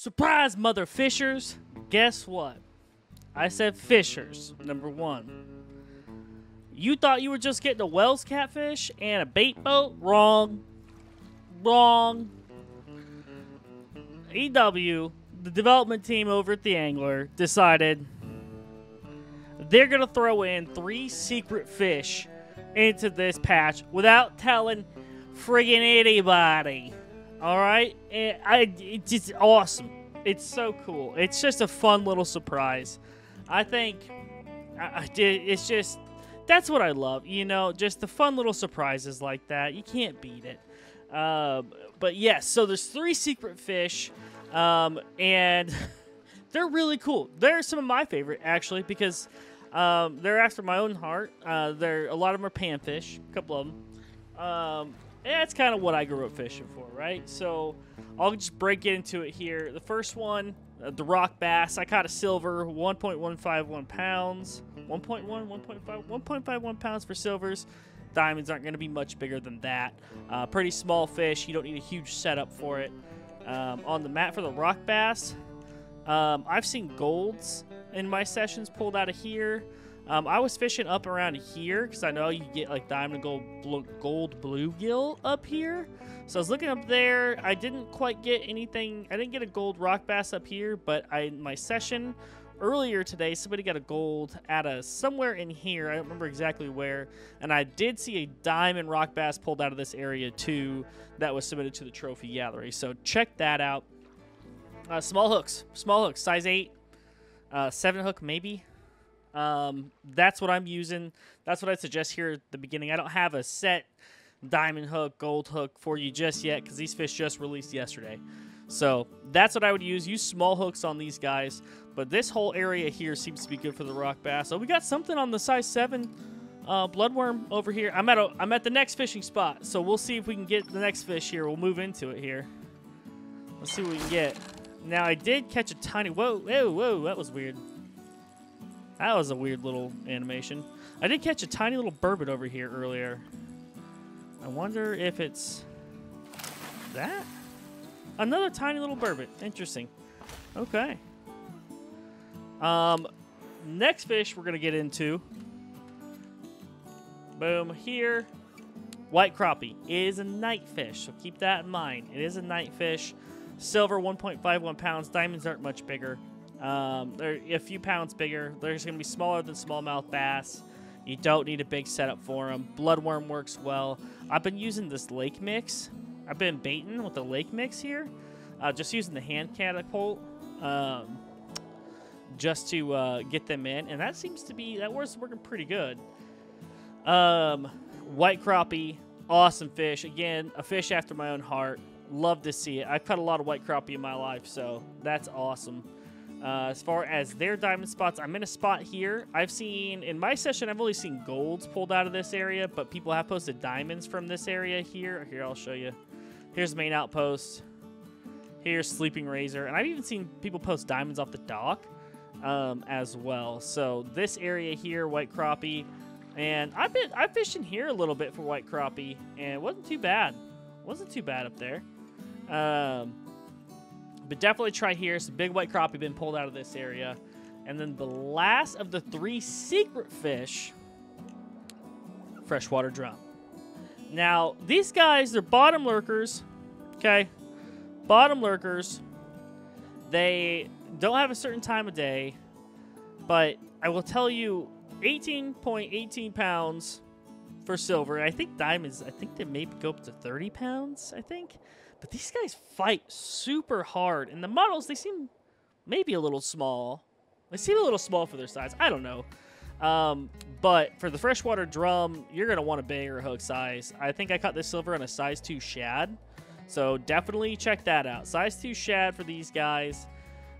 Surprise, mother fishers! Guess what? I said fishers, number one. You thought you were just getting a Wels catfish and a bait boat? Wrong. Wrong. EW, the development team over at the Angler, decided they're going to throw in 3 secret fish into this patch without telling friggin' anybody. Alright? It's just awesome. It's so cool. It's just a fun little surprise. I think it's just, that's what I love. You know, just the fun little surprises like that. You can't beat it. But yes, so there's 3 secret fish, and they're really cool. They're some of my favorite, actually, because they're after my own heart. A lot of them are panfish, a couple of them. And that's kind of what I grew up fishing for, right? So I'll just break into it here. The first one, the rock bass. I caught a silver, 1.151 pounds. 1.1, 1.5, 1.51 pounds for silvers. Diamonds aren't going to be much bigger than that. Pretty small fish. You don't need a huge setup for it. On the mat for the rock bass, I've seen golds in my sessions pulled out of here. I was fishing up around here because I know you get like diamond gold bluegill up here. So I was looking up there. I didn't quite get anything. I didn't get a gold rock bass up here, but in my session earlier today, somebody got a gold out of somewhere in here. I don't remember exactly where. And I did see a diamond rock bass pulled out of this area too that was submitted to the trophy gallery. So check that out. Small hooks, size 8, 7 hook maybe. That's what I'm using. That's what I suggest here at the beginning. I don't have a set diamond hook, gold hook for you just yet because these fish just released yesterday. So that's what I would use. Use small hooks on these guys. But this whole area here seems to be good for the rock bass. So we got something on the size 7 bloodworm over here. I'm at the next fishing spot. So we'll see if we can get the next fish here. We'll move into it here. Let's see what we can get. Now I did catch a tiny, whoa, that was weird. That was a weird little animation. I did catch a tiny little burbot over here earlier. I wonder if it's that? Another tiny little burbot. Interesting. Okay. Next fish we're going to get into. Boom. Here. White crappie is a night fish, so keep that in mind. It is a night fish. Silver, 1.51 pounds. Diamonds aren't much bigger. They're a few pounds bigger. They're just going to be smaller than smallmouth bass. You don't need a big setup for them. Bloodworm works well. I've been using this lake mix. I've been baiting with the lake mix here. Just using the hand catapult just to get them in. And that seems to be, that was working pretty good. White crappie, awesome fish. Again, a fish after my own heart. Love to see it. I've caught a lot of white crappie in my life, so that's awesome. As far as their diamond spots, I'm in a spot here. I've seen, in my session, I've only seen golds pulled out of this area, but people have posted diamonds from this area here. Here, I'll show you. Here's the main outpost. Here's Sleeping Razor. And I've even seen people post diamonds off the dock as well. So this area here, white crappie. And I fished in here a little bit for white crappie, and it wasn't too bad. Wasn't too bad up there. But definitely try here. Some big white crappie been pulled out of this area. And then the last of the 3 secret fish, freshwater drum. Now, these guys, they're bottom lurkers. Okay? Bottom lurkers. They don't have a certain time of day. But I will tell you, 18.18 pounds for silver. I think diamonds, I think they maybe go up to 30 pounds, I think. But these guys fight super hard. And the models, they seem maybe a little small. They seem a little small for their size. I don't know. But for the freshwater drum, you're going to want a bigger hook size. I think I caught this silver on a size 2 shad. So definitely check that out. Size 2 shad for these guys.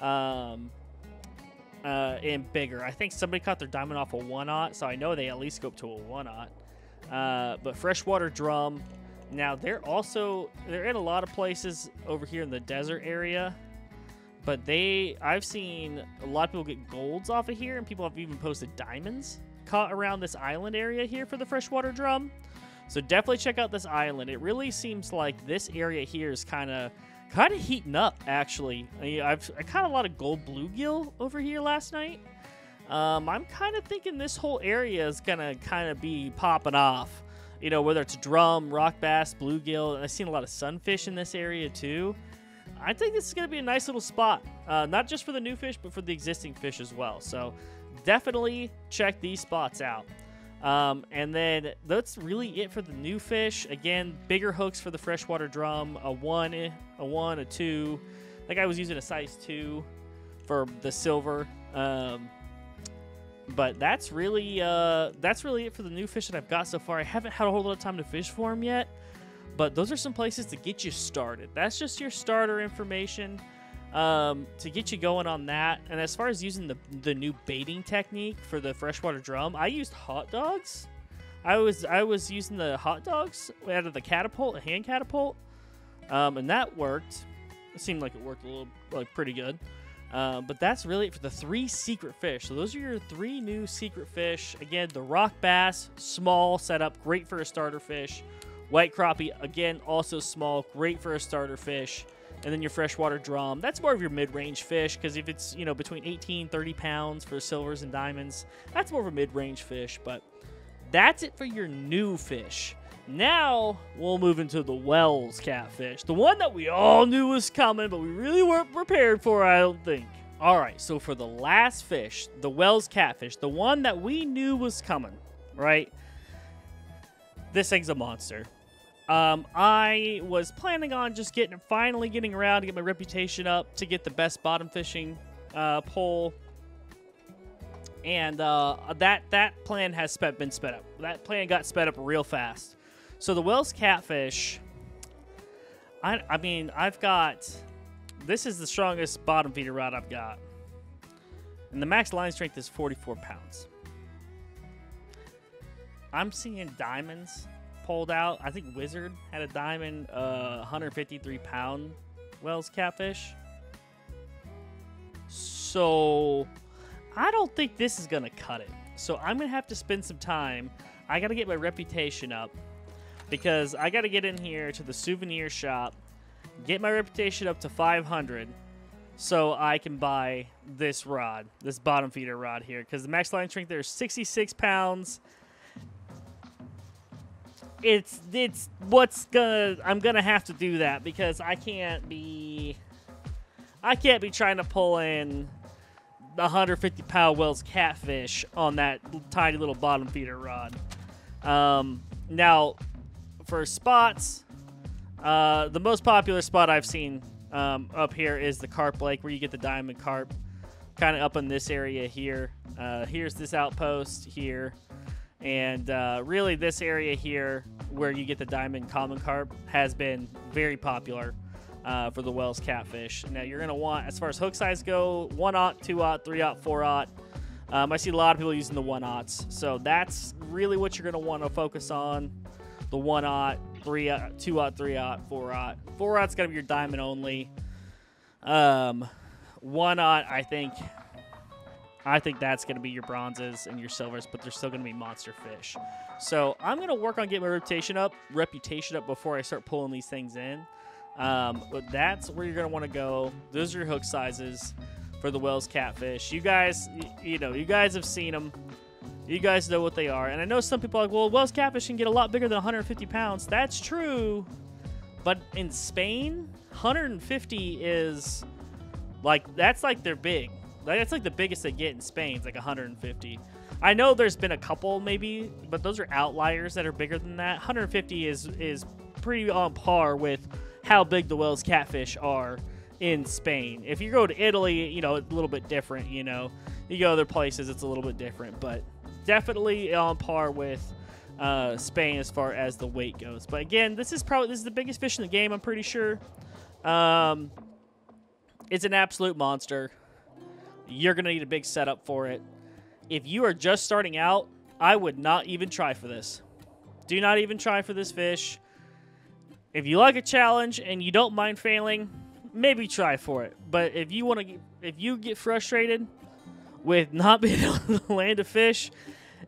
And bigger. I think somebody caught their diamond off a 1-aught. So I know they at least go up to a 1-aught. But freshwater drum... Now, they're in a lot of places over here in the desert area, but I've seen a lot of people get golds off of here, and people have even posted diamonds caught around this island area here for the freshwater drum. So definitely check out this island. It really seems like this area here is kind of Kind of heating up, actually. I caught a lot of gold bluegill over here last night. I'm kind of thinking this whole area is going to kind of be popping off. You know, whether it's drum, rock bass, bluegill. I've seen a lot of sunfish in this area, too. I think this is going to be a nice little spot, not just for the new fish, but for the existing fish as well. So definitely check these spots out. And then that's really it for the new fish. Again, bigger hooks for the freshwater drum, a 1, a 2. Like I was using a size 2 for the silver. But that's really it for the new fish that I've got so far. I haven't had a whole lot of time to fish for them yet. But those are some places to get you started. That's just your starter information to get you going on that. And as far as using the new baiting technique for the freshwater drum, I used hot dogs. I was using the hot dogs out of the catapult, a hand catapult, and that worked. It seemed like it worked a little, like, pretty good. But that's really it for the 3 secret fish. So those are your 3 new secret fish. Again, the rock bass, small setup, great for a starter fish. White crappie, again, also small, great for a starter fish. And then your freshwater drum, that's more of your mid-range fish, because if it's, you know, between 18 30 pounds for silvers and diamonds, that's more of a mid-range fish. But that's it for your new fish. Now we'll move into the Wels catfish, the one that we all knew was coming, but we really weren't prepared for, I don't think. All right, so for the last fish, the Wels catfish, the one that we knew was coming, right? This thing's a monster. I was planning on just finally getting around to get my reputation up to get the best bottom fishing pole, and that plan has been sped up. That plan got sped up real fast. So the Wels catfish, I mean, I've got, this is the strongest bottom feeder rod I've got, and the max line strength is 44 pounds. I'm seeing diamonds pulled out. I think Wizard had a diamond 153-pound Wels catfish. So I don't think this is going to cut it. So I'm going to have to spend some time. I got to get my reputation up, because I got to get in here to the souvenir shop, get my reputation up to 500 so I can buy this rod, this bottom feeder rod here, because the max line strength there is 66 pounds. It's what's gonna, I'm gonna have to do that, because I can't be trying to pull in the 150-pound Wels catfish on that tiny little bottom feeder rod. Now for spots, the most popular spot I've seen up here is the carp lake, where you get the diamond carp, kind of up in this area here. Here's this outpost here. And really, this area here where you get the diamond common carp has been very popular for the Wels catfish. Now, you're going to want, as far as hook size go, 1/0, 2/0, 3/0, 4/0. I see a lot of people using the 1/0s. So that's really what you're going to want to focus on. The 1/0, 3/0, 2/0, 3/0, 4/0. 4/0's going to be your diamond only. 1/0, I think that's going to be your bronzes and your silvers, but they're still going to be monster fish. So I'm going to work on getting my reputation up before I start pulling these things in. But that's where you're going to want to go. Those are your hook sizes for the Wels catfish. You guys, you guys have seen them. You guys know what they are. And I know some people are like, well, Wels catfish can get a lot bigger than 150 pounds. That's true. But in Spain, 150 is like, that's like their big. That's like the biggest they get in Spain. It's like 150. I know there's been a couple maybe, but those are outliers that are bigger than that. 150 is pretty on par with how big the Wels catfish are in Spain. If you go to Italy, it's a little bit different, You go to other places, it's a little bit different. But definitely on par with Spain as far as the weight goes. But again, this is the biggest fish in the game, I'm pretty sure. It's an absolute monster. You're going to need a big setup for it. If you are just starting out, I would not even try for this. Do not even try for this fish. If you like a challenge and you don't mind failing, maybe try for it. But if you get frustrated with not being able to land a fish,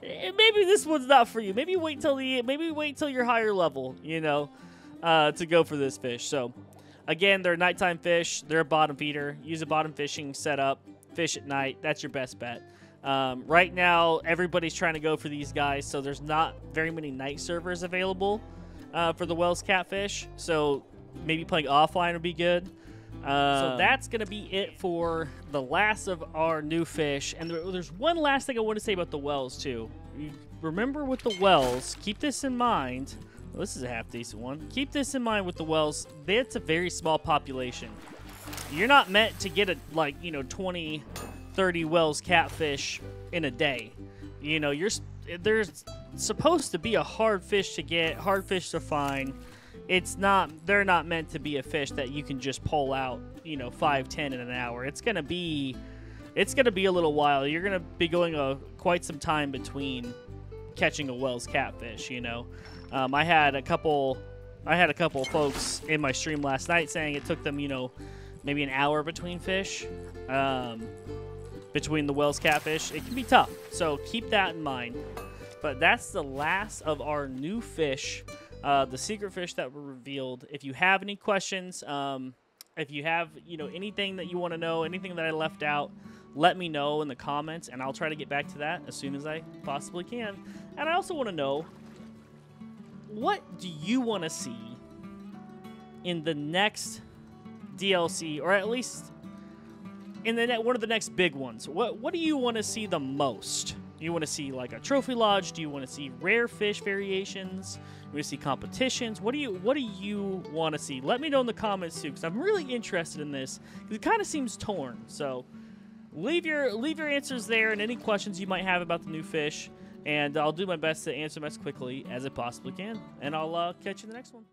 maybe this one's not for you. Maybe wait till you're higher level, to go for this fish. So Again, they're nighttime fish. They're a bottom feeder. Use a bottom fishing setup. Fish at night. That's your best bet. Right now, everybody's trying to go for these guys, so there's not very many night servers available for the Wels catfish. So maybe playing offline would be good. So that's going to be it for the last of our new fish. And there's one last thing I want to say about the Wels, too. Remember with the Wels, keep this in mind. Well, this is a half-decent one. Keep this in mind with the Wels. It's a very small population. You're not meant to get, 20, 30 Wels catfish in a day. You know, there's supposed to be a hard fish to get, hard fish to find. It's not, they're not meant to be a fish that you can just pull out, 5, 10 in an hour. It's going to be a little while. You're going to be going quite some time between catching a Wels catfish, I had a couple folks in my stream last night saying it took them, maybe an hour between fish, between the Wels catfish. It can be tough. So keep that in mind. But that's the last of our new fish. The secret fish that were revealed. If you have any questions, if you have anything that you want to know, anything that I left out, let me know in the comments, and I'll try to get back to that as soon as I possibly can. And I also want to know, what do you want to see in the next DLC, or at least in the one of the next big ones? What do you want to see the most? Do you want to see a trophy lodge? Do you want to see rare fish variations? Do you want to see competitions? What do you want to see? Let me know in the comments too, because I'm really interested in this. Because it kind of seems torn. So leave your answers there and any questions you might have about the new fish, and I'll do my best to answer them as quickly as I possibly can. And I'll catch you in the next one.